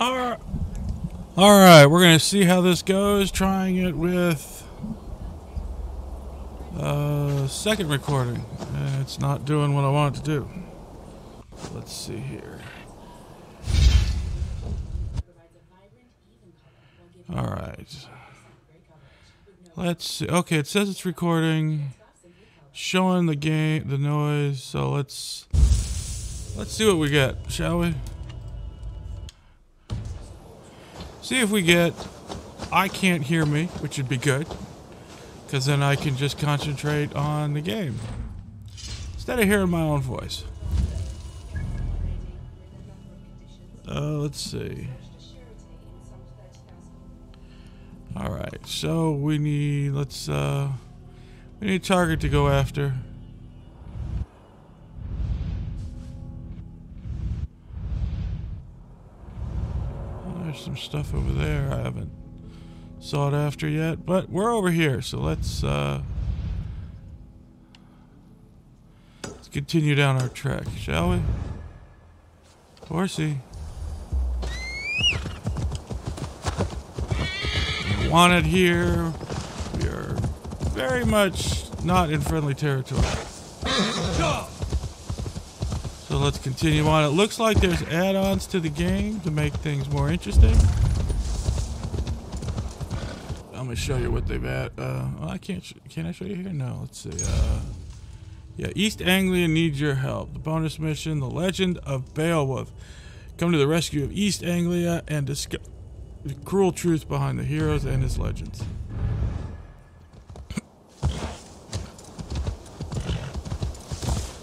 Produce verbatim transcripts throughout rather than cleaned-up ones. Alright, right, we're going to see how this goes, trying it with uh, second recording. Uh, it's not doing what I want it to do. Let's see here. Alright. Let's see. Okay, it says it's recording. Showing the game, the noise, so let's let's see what we get, shall we? See if we get I can't hear me, which would be good, because then I can just concentrate on the game instead of hearing my own voice. Uh, let's see. All right, so we need let's uh. We need a target to go after. There's some stuff over there I haven't sought after yet, but we're over here, so let's uh, let's continue down our trek, shall we? Horsey. Wanted here. Very much not in friendly territory. So let's continue on. It looks like there's add-ons to the game to make things more interesting. I'm gonna show you what they've add. Uh, well, I can't. Sh can I show you here? No. Let's see. Uh, yeah, East Anglia needs your help. The bonus mission: The Legend of Beowulf. Come to the rescue of East Anglia and discover the cruel truth behind the heroes and his legends.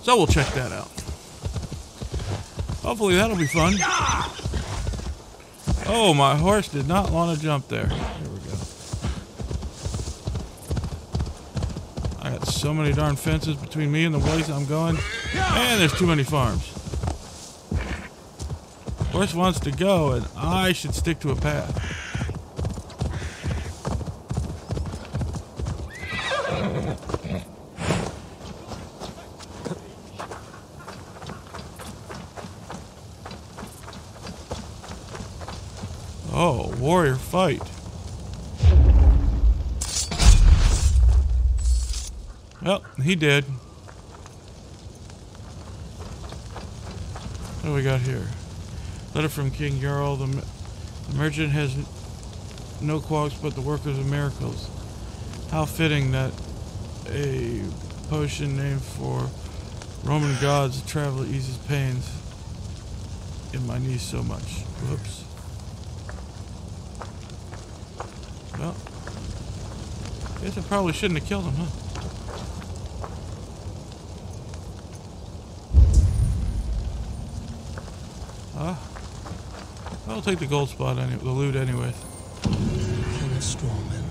So we'll check that out. Hopefully that'll be fun. Oh, my horse did not want to jump there. There we go. I got so many darn fences between me and the place I'm going. And there's too many farms. Horse wants to go, and I should stick to a path. Oh, warrior fight. Well, he did. What do we got here? Letter from King Jarl. The, the merchant has no qualms but the workers of miracles. How fitting that a potion named for Roman gods, the traveler eases pains in my knees so much. Whoops. Well, I guess I probably shouldn't have killed him, huh? Ah. I'll take the gold spot anyway, the loot anyway. King is strong man.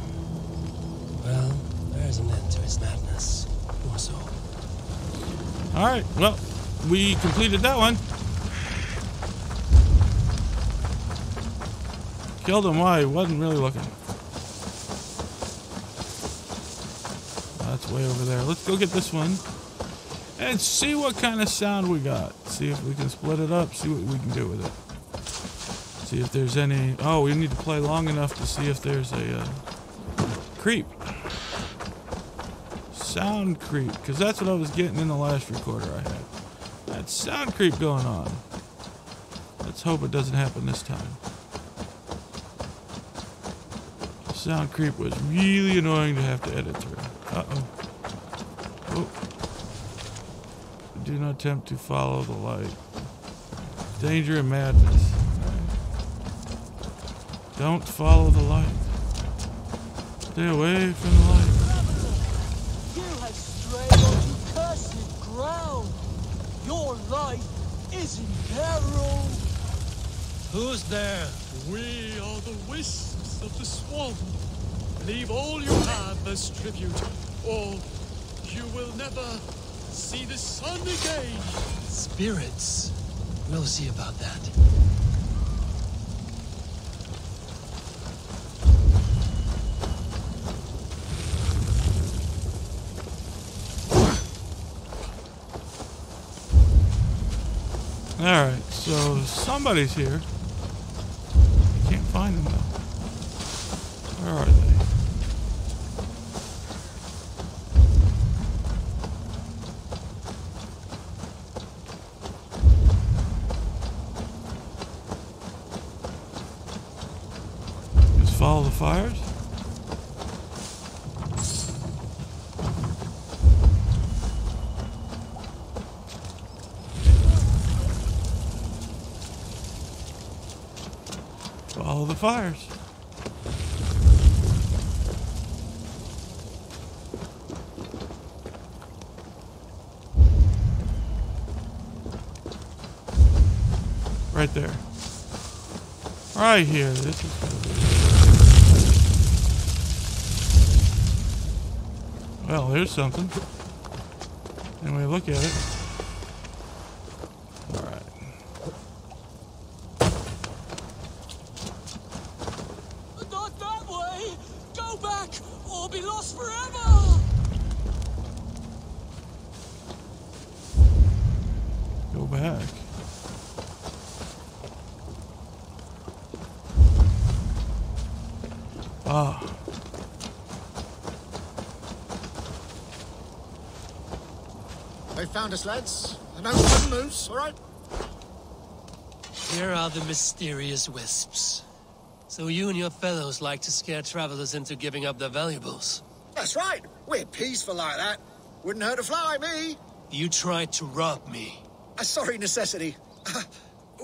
Well, there is an end to his madness. Poor soul. Alright, well, we completed that one. Killed him while he wasn't really looking. Way over there. Let's go get this one and see what kind of sound we got. See if we can split it up, see what we can do with it. See if there's any... Oh, we need to play long enough to see if there's a uh, creep. Sound creep, because that's what I was getting in the last recorder I had. That sound creep going on. Let's hope it doesn't happen this time. The sound creep was really annoying to have to edit through. Uh-oh. Oh. Do not attempt to follow the light. Danger and madness. Don't follow the light. Stay away from the light. You have strayed onto cursed ground. Your life is in peril. Who's there? We are the wisps of the swamp. Leave all you have as tribute, or you will never see the sun again. Spirits, we'll see about that. All right, so somebody's here. find them though. Where are they? Just follow the fires. Follow the fires. Right there. Right here. This is good. Well, there's something. Anyway, look at it. Back. Ah. They found us, lads. And no one moves, all right? Here are the mysterious wisps. So you and your fellows like to scare travelers into giving up their valuables. That's right. We're peaceful like that. Wouldn't hurt a fly, me. You tried to rob me. A sorry necessity. Uh,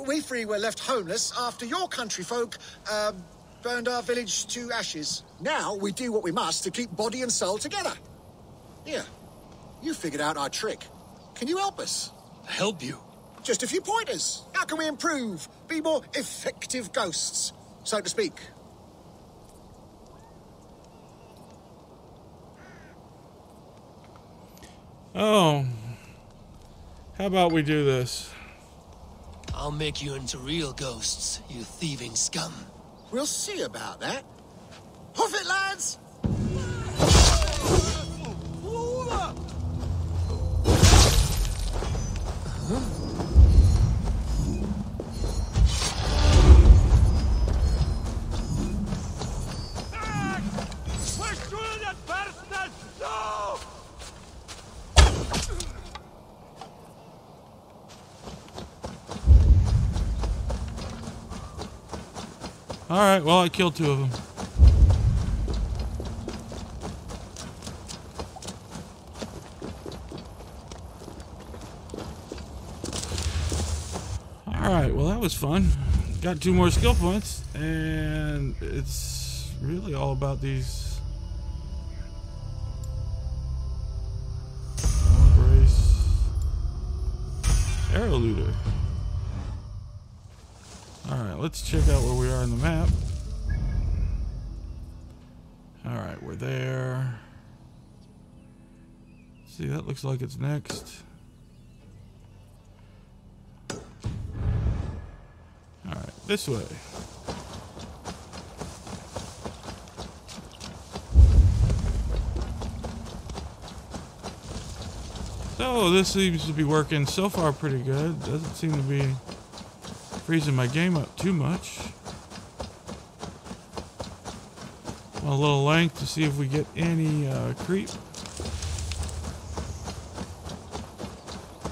we three were left homeless after your countryfolk uh, burned our village to ashes. Now we do what we must to keep body and soul together. Here, you figured out our trick. Can you help us? Help you? Just a few pointers. How can we improve? Be more effective ghosts, so to speak. Oh... How about we do this? I'll make you into real ghosts, you thieving scum. We'll see about that. Hoof it, lads! Alright, well, I killed two of them. Alright, well, that was fun. Got two more skill points, and it's really all about these. Brace. Arrow looter. Alright, let's check out where we are in the map. Alright, we're there. See, that looks like it's next. Alright, this way. So, this seems to be working so far pretty good. Doesn't seem to be freezing my game up too much. Want a little length to see if we get any uh, creep.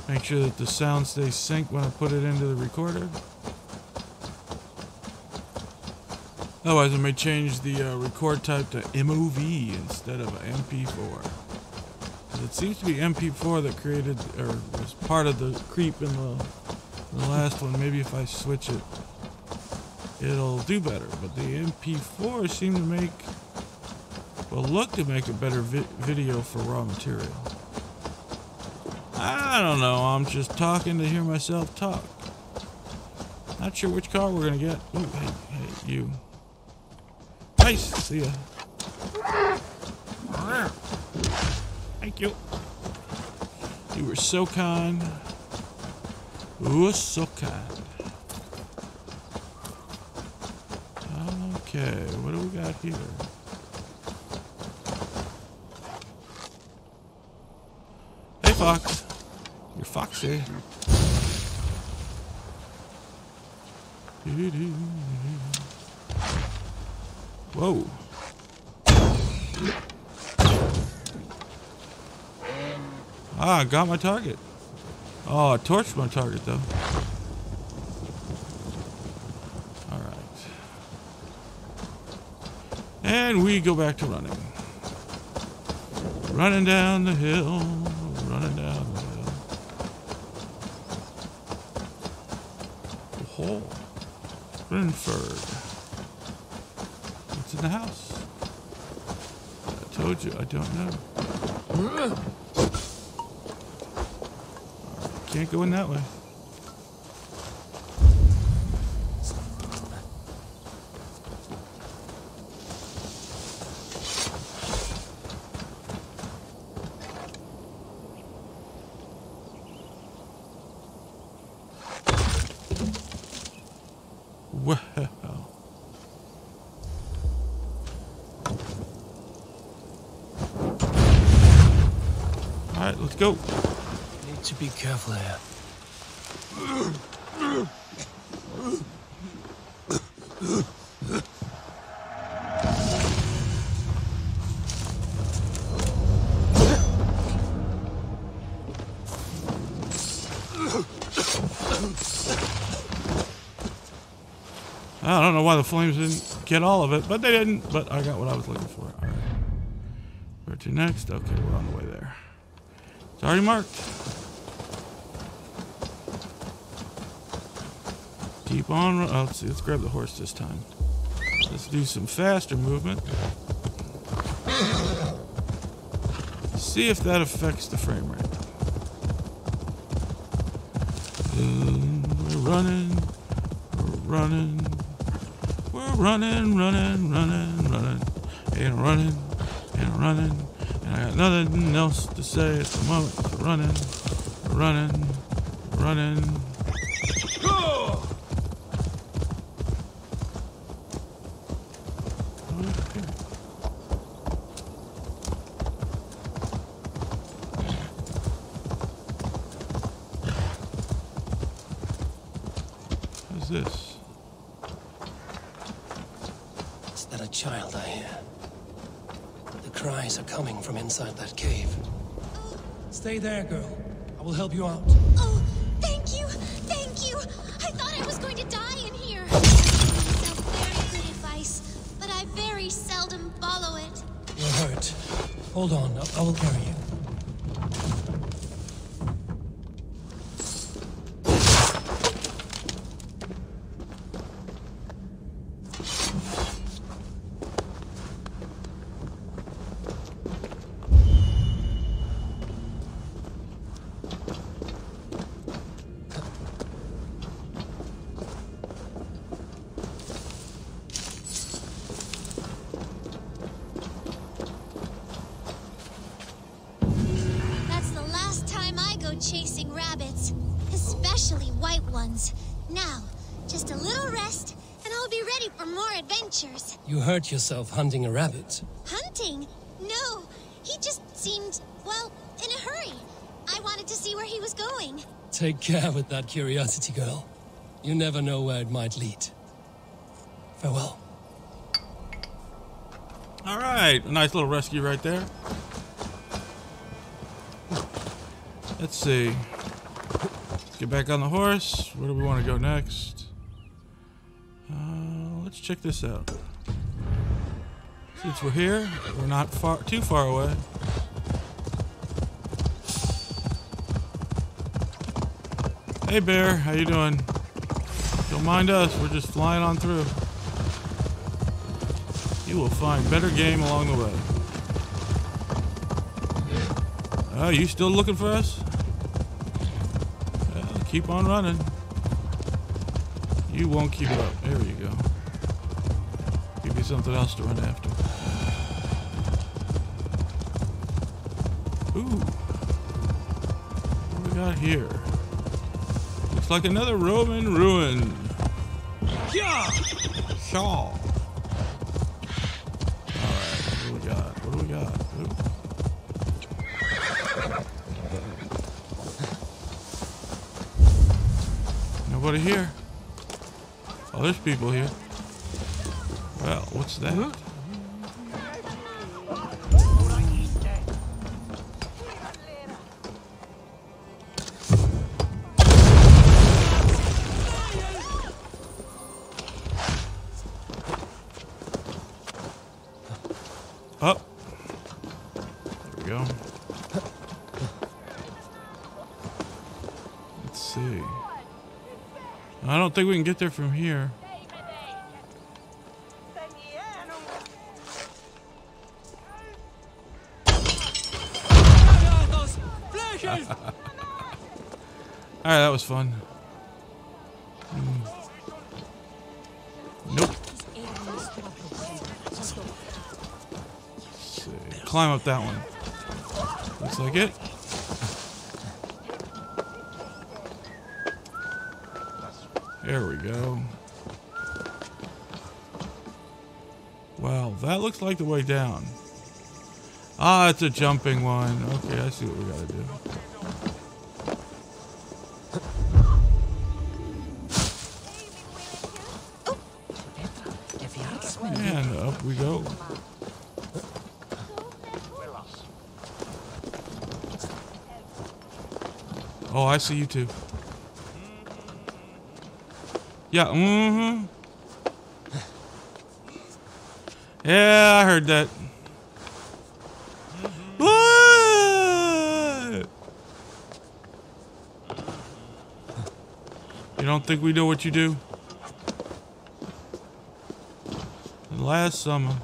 Make sure that the sound stays synced when I put it into the recorder. Otherwise, I may change the uh, record type to M O V instead of M P four. Because it seems to be M P four that created or was part of the creep in the. The last one, maybe if I switch it, it'll do better. But the M P four seemed to make, well, look to make a better vi video for raw material. I don't know. I'm just talking to hear myself talk. Not sure which car we're gonna get. Ooh, hey, hey, you. Nice. See ya. Thank you. You were so kind. Ooh, so kind. Okay, what do we got here? Hey, Fox. You're foxy. Do -do -do -do. Whoa. Ah, I got my target. Oh, I torched my target though. Alright. And we go back to running. Running down the hill. Running down the hill. Oh. Grinford. What's in the house? I told you, I don't know. Can't go in that way. Wow. All right, let's go. To be careful here. I don't know why the flames didn't get all of it, but they didn't. But I got what I was looking for. All right. Where to next? Okay, we're on the way there. It's already marked. Keep on. Oh, let's see. Let's grab the horse this time. Let's do some faster movement. See if that affects the frame rate. And we're running. We're running. We're running, running, running, running, and running, and running. And I got nothing else to say at the moment. We're running, we're running, we're running. This? Is that a child I hear? The cries are coming from inside that cave. Stay there, girl. I will help you out. Oh, thank you, thank you. I thought I was going to die in here. I myself very good advice, but I very seldom follow it. You're hurt. Hold on, I, I will carry you. Chasing rabbits, especially white ones. Now, just a little rest, and I'll be ready for more adventures. You hurt yourself hunting a rabbit? Hunting? No, he just seemed, well, in a hurry. I wanted to see where he was going. Take care with that curiosity, girl. You never know where it might lead. Farewell. All right, a nice little rescue right there. Let's see. Let's get back on the horse. Where do we want to go next? Uh, let's check this out. Since we're here, we're not far, too far away. Hey bear, how you doing? Don't mind us, we're just flying on through. You will find better game along the way. Oh, you still looking for us? Well, keep on running. You won't keep up. There you go. Give you something else to run after. Ooh. What do we got here? Looks like another Roman ruin. Yeah. Shaw. Alright, what do we got? What do we got? Ooh. Nobody here. Oh, there's people here. Well, what's that? Oh. There we go. Let's see. I don't think we can get there from here. Alright, that was fun. Mm. Nope. Let's see. Climb up that one. Looks like it. There we go. Well, that looks like the way down. Ah, it's a jumping one. Okay, I see what we gotta do. And up we go. Oh, I see you too. Yeah, mm-hmm. Yeah, I heard that. What? You don't think we know what you do? Last summer.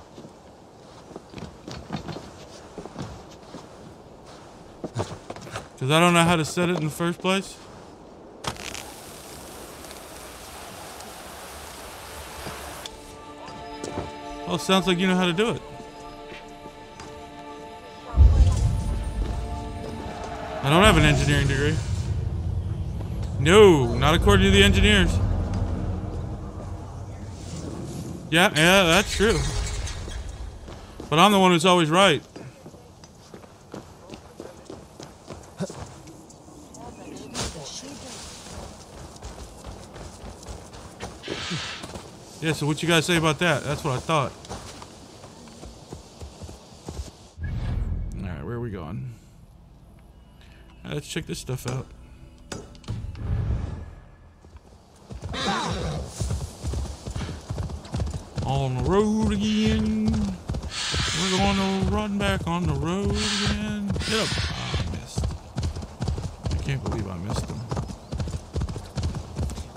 Because I don't know how to set it in the first place. Oh, sounds like you know how to do it. I don't have an engineering degree. No, not according to the engineers. Yeah, yeah, that's true. But I'm the one who's always right. Yeah, so what you guys say about that? That's what I thought. Alright, where are we going? Right, let's check this stuff out. On the road again. We're gonna run back on the road again. Get up. Oh, I missed. I can't believe I missed them.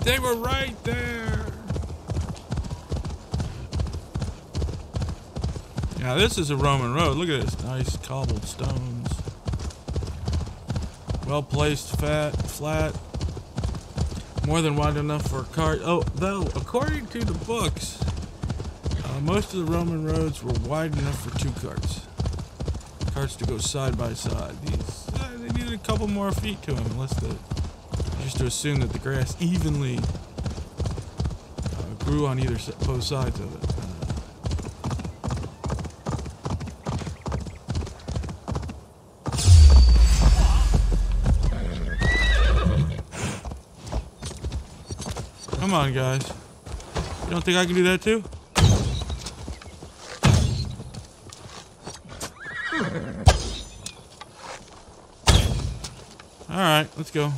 They were right there. Now this is a Roman road. Look at this. Nice cobbled stones. Well placed, fat, flat. More than wide enough for a cart. Oh, though, according to the books, most of the Roman roads were wide enough for two carts. Carts to go side by side. These, uh, they needed a couple more feet to them, unless the, just to assume that the grass evenly uh, grew on either both sides of it. Uh, come on, guys. You don't think I can do that too? Alright, let's go.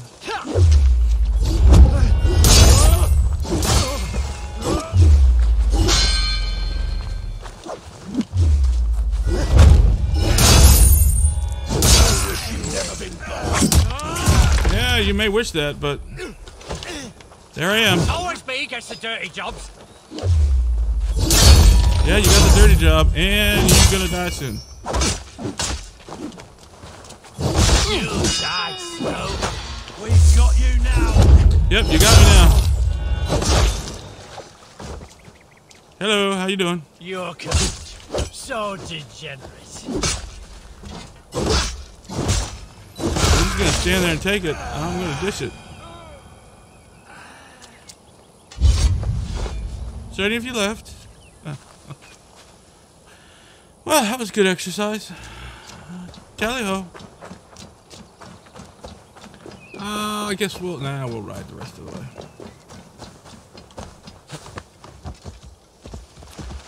Yeah, you may wish that, but there I am. Always me gets the dirty jobs. Yeah, you got the dirty job, and you're gonna die soon. You died slow. We've got you now. Yep, you got me now. Hello, how you doing? You're so degenerate. I'm just gonna stand there and take it. I'm gonna dish it. So any of you left? Well, that was good exercise. Tally ho. Uh, I guess we'll, nah, we'll ride the rest of the way.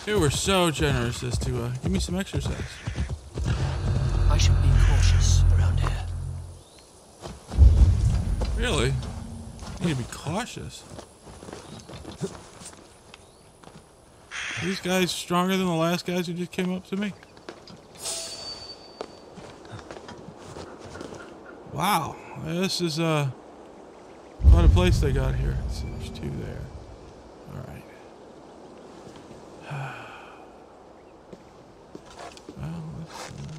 They were so generous as to uh, give me some exercise. I should be cautious around here. Really? You need to be cautious. Are these guys stronger than the last guys who just came up to me? Wow, this is uh, quite a place they got here. Let's see, there's two there. All right. Well, let's. Uh...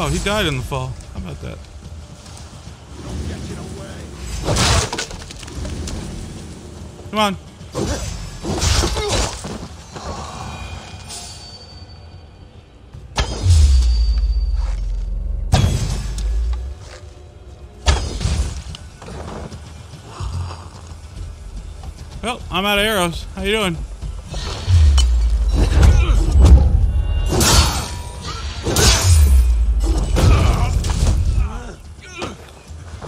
Oh, he died in the fall. How about that? Come on. Well, I'm out of arrows. How you doing?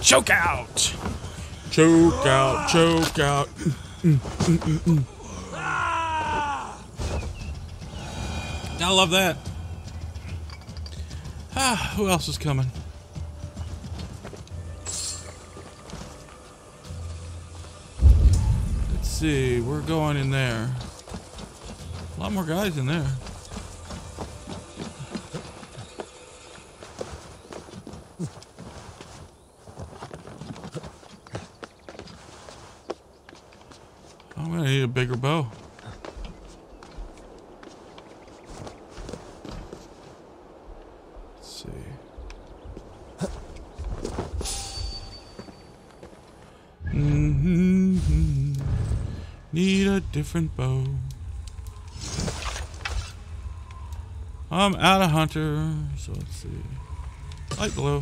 Choke out! Choke out, choke out. Mm, mm, mm, mm. Ah! I love that. Ah, who else is coming? Let's see, we're going in there. A lot more guys in there. A bigger bow. Let's see. Mm-hmm. Need a different bow. I'm out of hunter, so let's see. Light glow.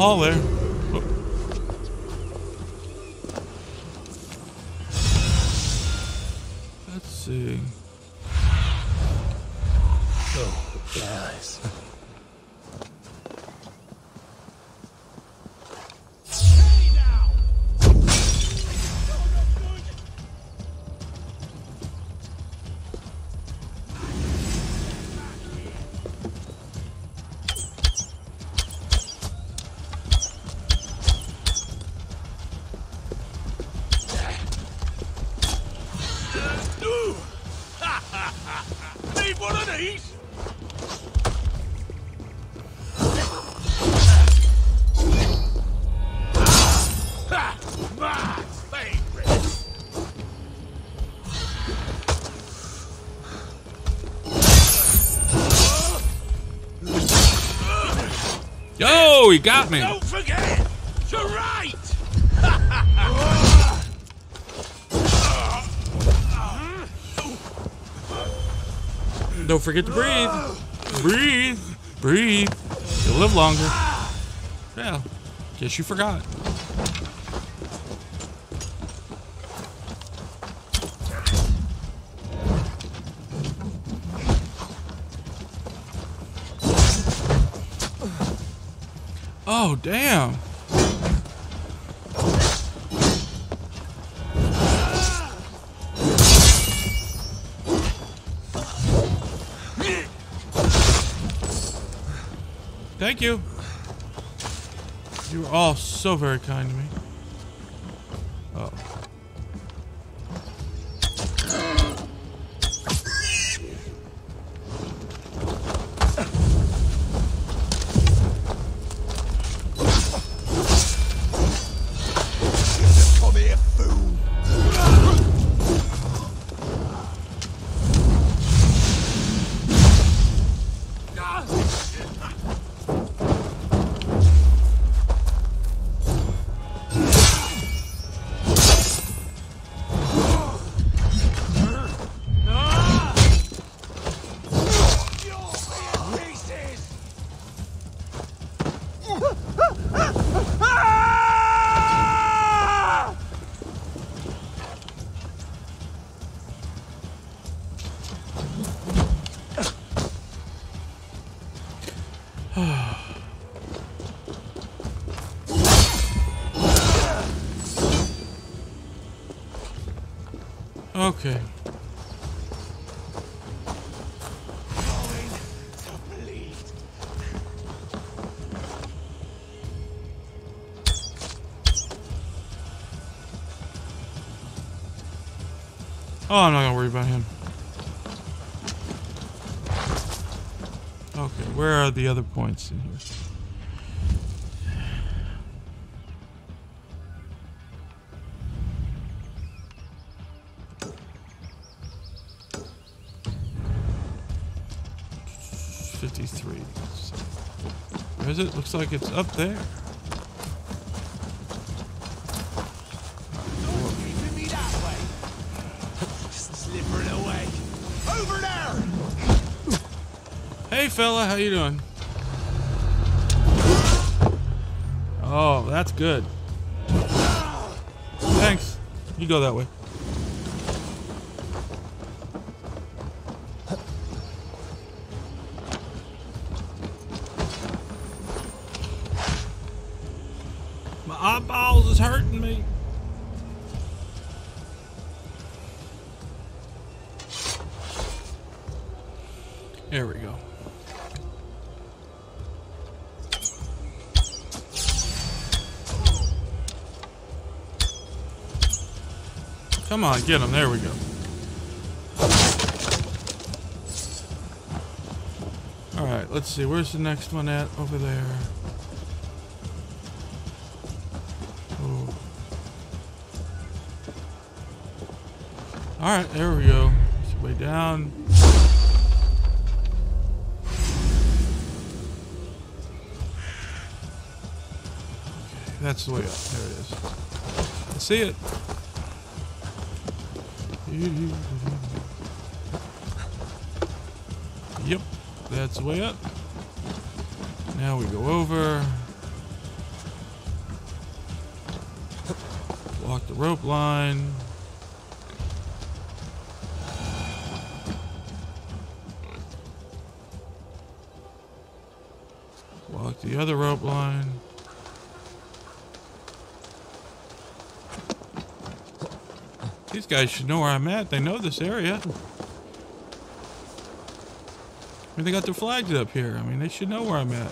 Hall there. Oh. Let's see. Oh, guys. Hey now. One of these. My favorite. Yo, he got me. Don't forget, you're right. Don't forget to breathe. Breathe. Breathe. You'll live longer. Yeah. Guess you forgot. Oh, damn. Thank you. You were all so very kind to me. Oh. Okay. Oh, I'm not gonna worry about him. Okay, where are the other points in here? fifty-three. Where is it? Looks like it's up there. Hey fella, how you doing? Oh, that's good. Thanks. You go that way. My eyeballs is hurting me. There we go. Come on, get him. There we go. Alright, let's see. Where's the next one at? Over there. Oh. Alright, there we go. It's way down. Okay, that's the way up. There it is. I see it. Yep, that's the way up. Now we go over. Block the rope line. Block the other rope line. These guys should know where I'm at. They know this area. I mean, they got their flags up here. I mean, they should know where I'm at.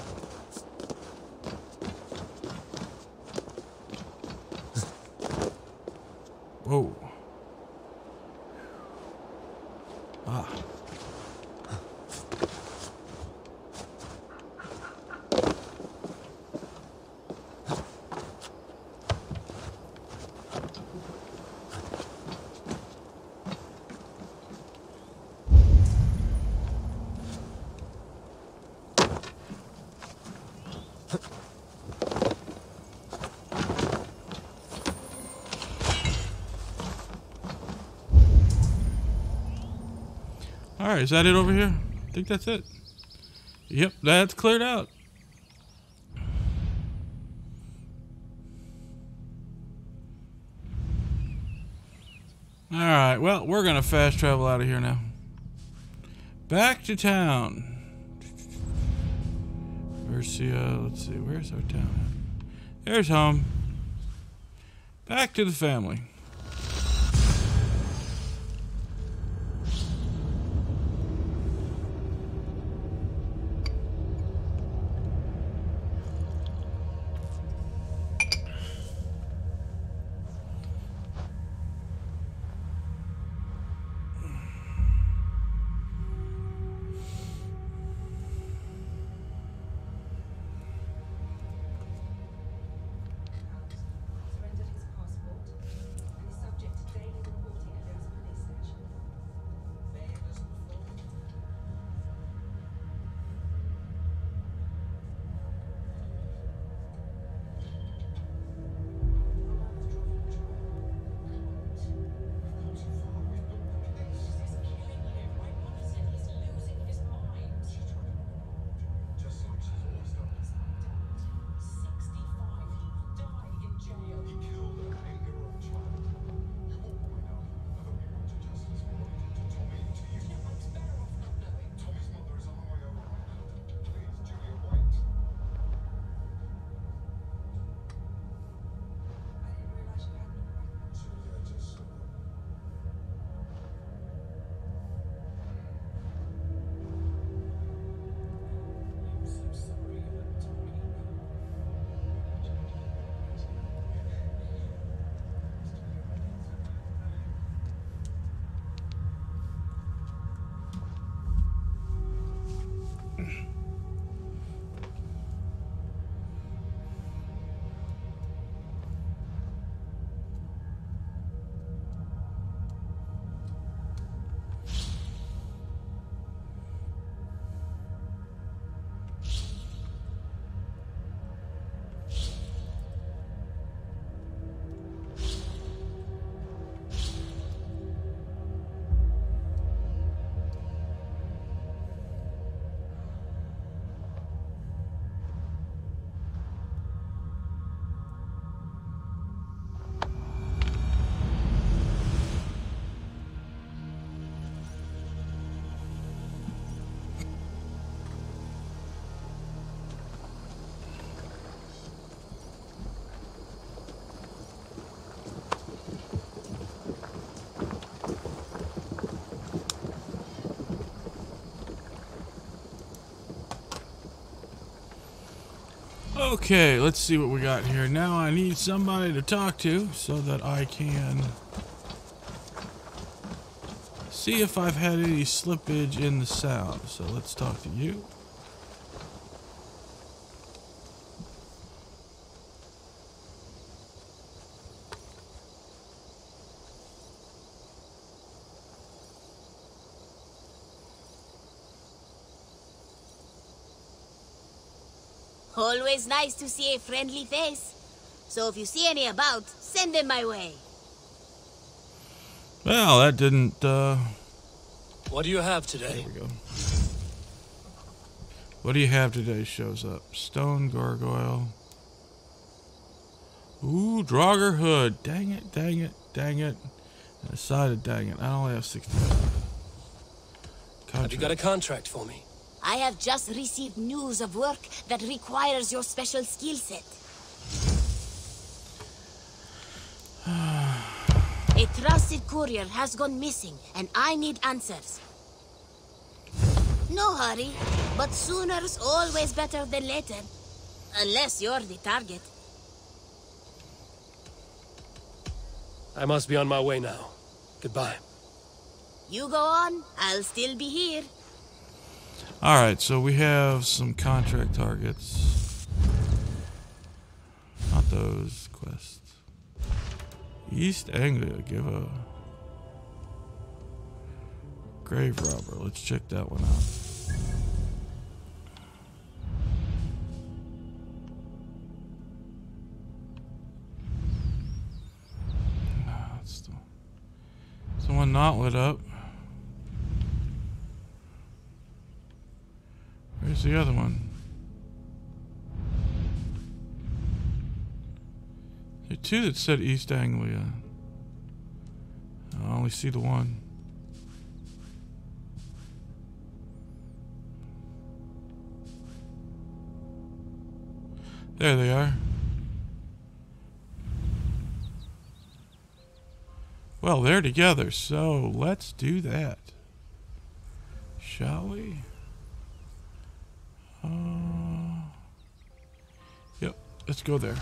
Whoa. Ah. Alright, is that it over here? I think that's it. Yep, that's cleared out. Alright, well, we're gonna fast travel out of here now. Back to town. Mercia, let's see, where's our town at? There's home. Back to the family. Okay, let's see what we got here. Now I need somebody to talk to so that I can see if I've had any slippage in the sound. So let's talk to you. Always nice to see a friendly face. So if you see any about, send them my way. Well, that didn't, uh... What do you have today? There we go. What do you have today shows up. Stone gargoyle. Ooh, Draugr Hood. Dang it, dang it, dang it. I decided, dang it. I only have sixty. Have you got a contract for me? I have just received news of work that requires your special skill set. A trusted courier has gone missing, and I need answers. No hurry, but sooner's always better than later. Unless you're the target. I must be on my way now. Goodbye. You go on, I'll still be here. Alright, so we have some contract targets. Not those quests. East Anglia, give a grave robber. Let's check that one out. No, it's still someone not lit up. Where's the other one? There are two that said East Anglia. I only see the one. There they are. Well, they're together, so let's do that. Shall we? Uh, yep, let's go there.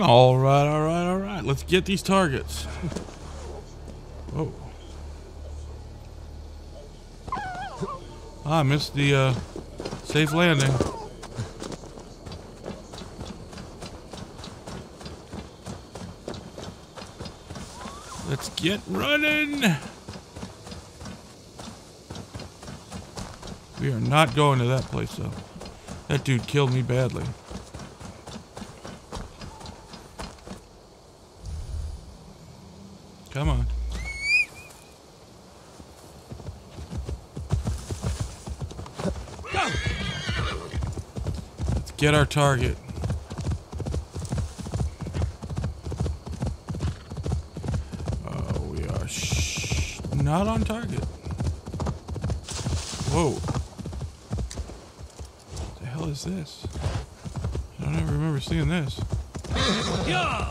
All right, all right, all right. Let's get these targets. Whoa. Ah, I missed the uh, safe landing. Let's get running. We are not going to that place, though. That dude killed me badly. Come on. Go! Let's get our target. Oh, we are sh not on target. Whoa. What the hell is this? I don't ever remember seeing this. Yeah!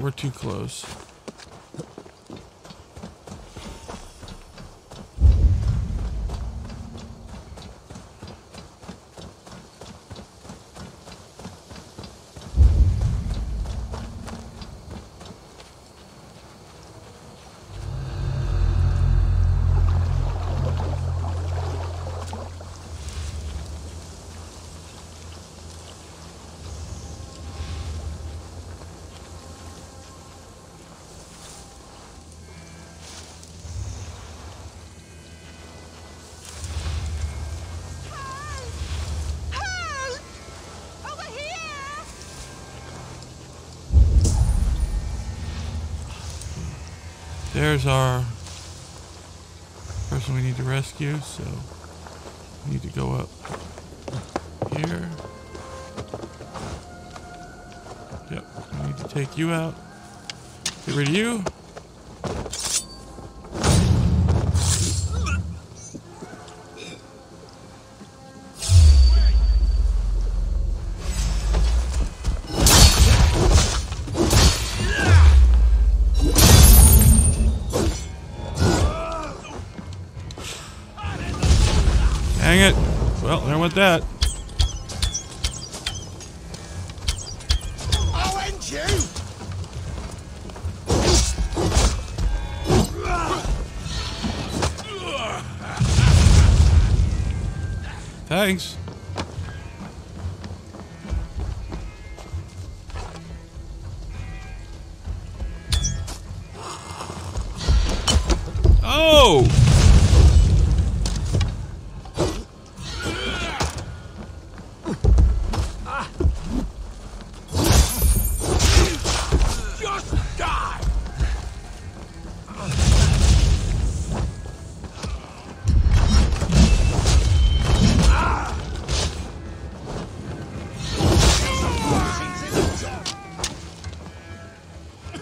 We're too close. There's our person we need to rescue, so we need to go up here. Yep, we need to take you out. Get rid of you. Dang it. Well, there went that. I'll end you. Thanks. Oh!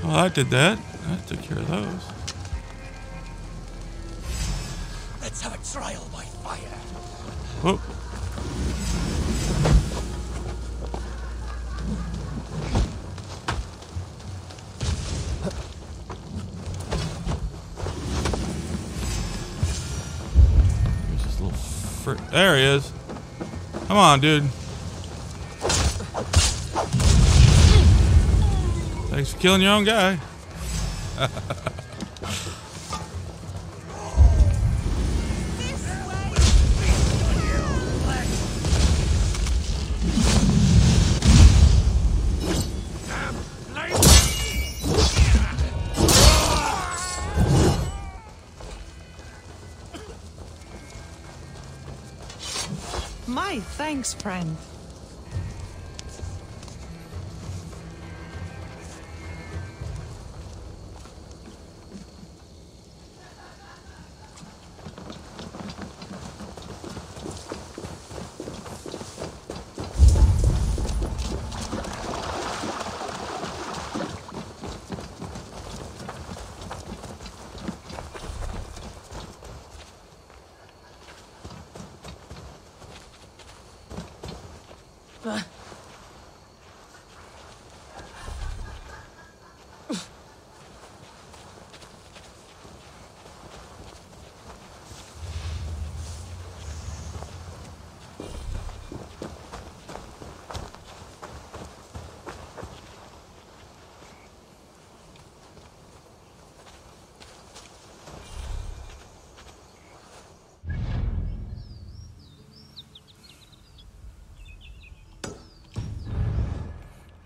Well, I did that. I took care of those. Let's have a trial by fire. Whoop. There's this little fr- There he is. Come on, dude. Thanks for killing your own guy. My thanks, friend.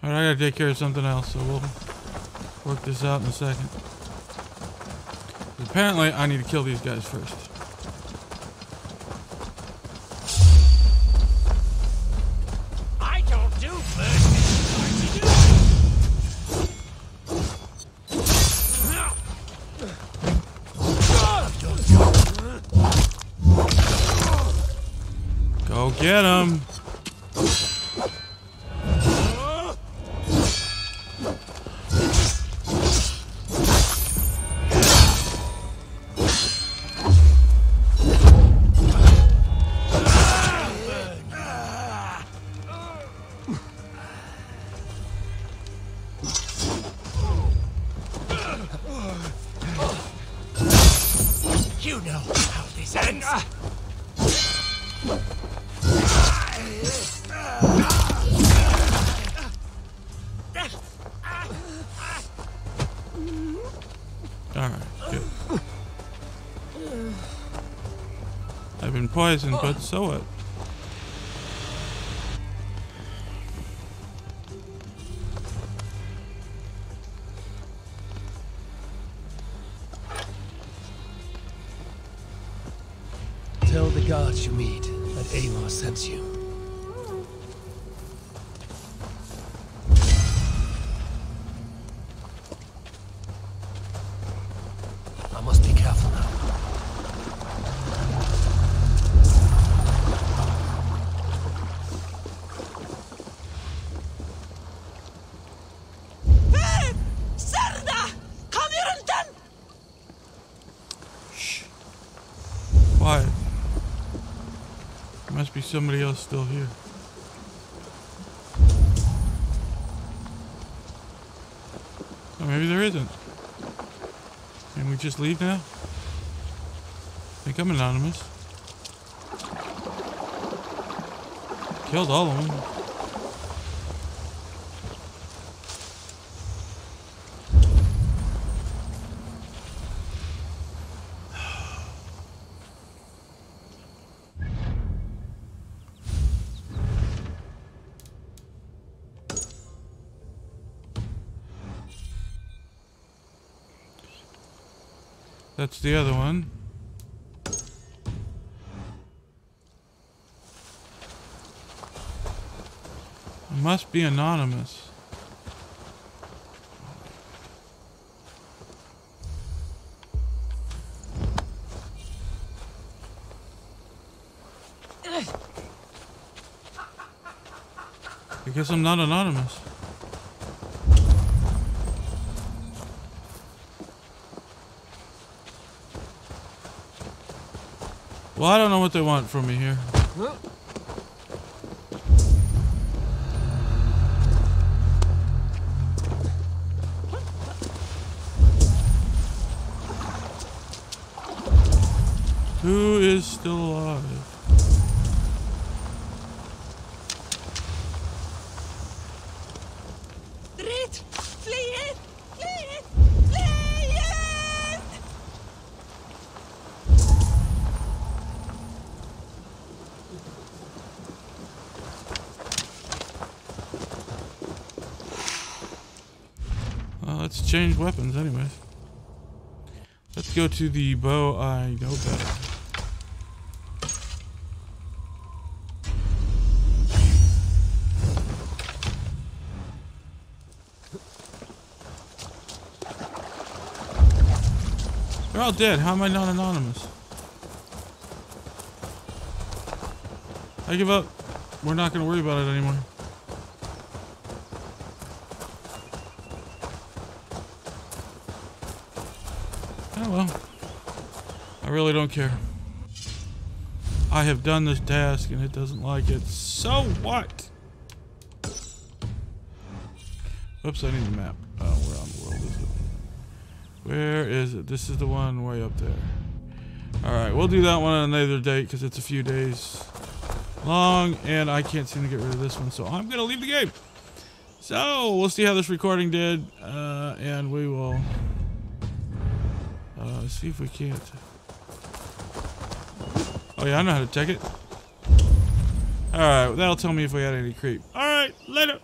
Alright, I gotta take care of something else, so we'll work this out in a second. Apparently, I need to kill these guys first. I don't do first. Go get 'em! You know how this ends. Alright, good. I've been poisoned, but so what? Tell the guards you meet that Amar sends you. Why? There must be somebody else still here. Or maybe there isn't. Can we just leave now? I think I'm anonymous. Killed all of them. That's the other one. It must be anonymous. I guess I'm not anonymous. Well, I don't know what they want from me here. Huh? Who is still alive? Let's change weapons anyways. Let's go to the bow I know better. They're all dead. How am I not anonymous? I give up. We're not going to worry about it anymore. Oh well, I really don't care. I have done this task and it doesn't like it. So what? Oops, I need a map. Oh, where on the world is it? Where is it? This is the one way up there. Alright, we'll do that one on another date because it's a few days long and I can't seem to get rid of this one, so I'm going to leave the game. So, we'll see how this recording did uh, and we will... Uh, see if we can't. Oh yeah, I know how to check it. Alright, that'll tell me if we had any creep. Alright, later!